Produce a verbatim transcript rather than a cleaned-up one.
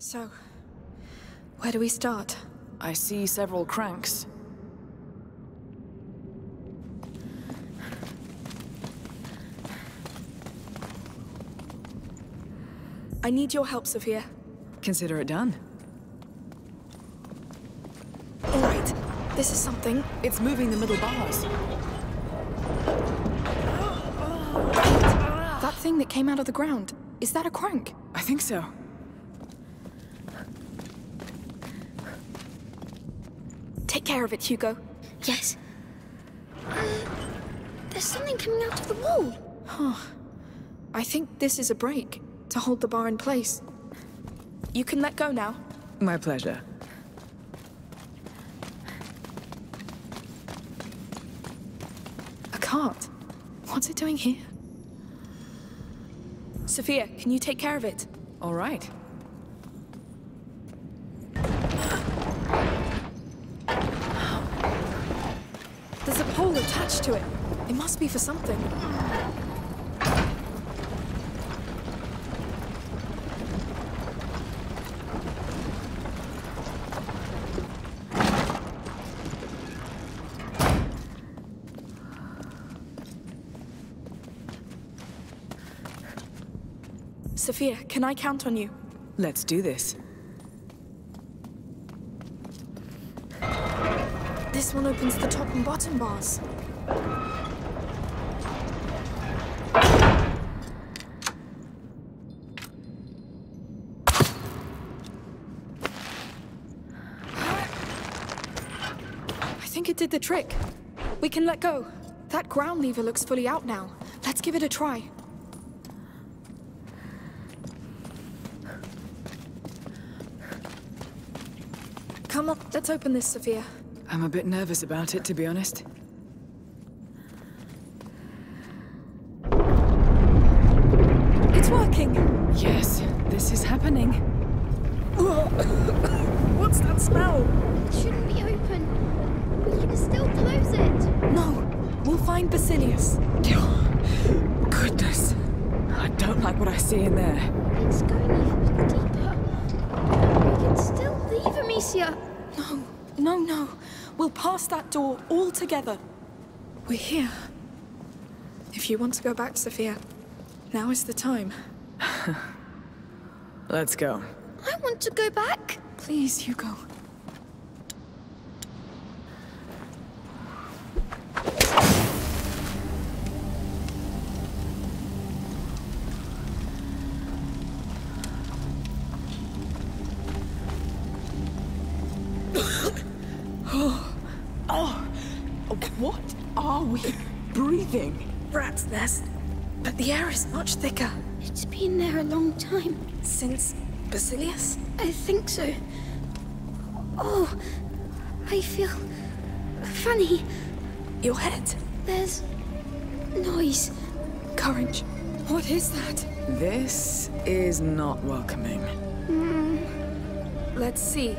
So, where do we start? I see several cranks. I need your help, Sophia. Consider it done. All right. This is something. It's moving the middle bars. That thing that came out of the ground, is that a crank? I think so. Take care of it, Hugo. Yes. Uh, there's something coming out of the wall. Huh. I think this is a break to hold the bar in place. You can let go now. My pleasure. A cart? What's it doing here? Sophia, can you take care of it? All right. There's a pole attached to it. It must be for something. Sophia, can I count on you? Let's do this. This one opens the top and bottom bars. I think it did the trick. We can let go. That ground lever looks fully out now. Let's give it a try. Come on, let's open this, Sophia. I'm a bit nervous about it, to be honest. It's working! Yes, this is happening. What's that smell? It shouldn't be open. We can still close it. No, we'll find Basilius. Goodness. I don't like what I see in there. It's going a little deeper. We can still leave, Amicia. No, no, no. We'll pass that door all together. We're here. If you want to go back, Sophia, now is the time. Let's go. I want to go back. Please, Hugo. What are we breathing? Rat's nest. But the air is much thicker. It's been there a long time. Since Basilius? I think so. Oh, I feel funny. Your head? There's noise. Courage. What is that? This is not welcoming. Mm. Let's see.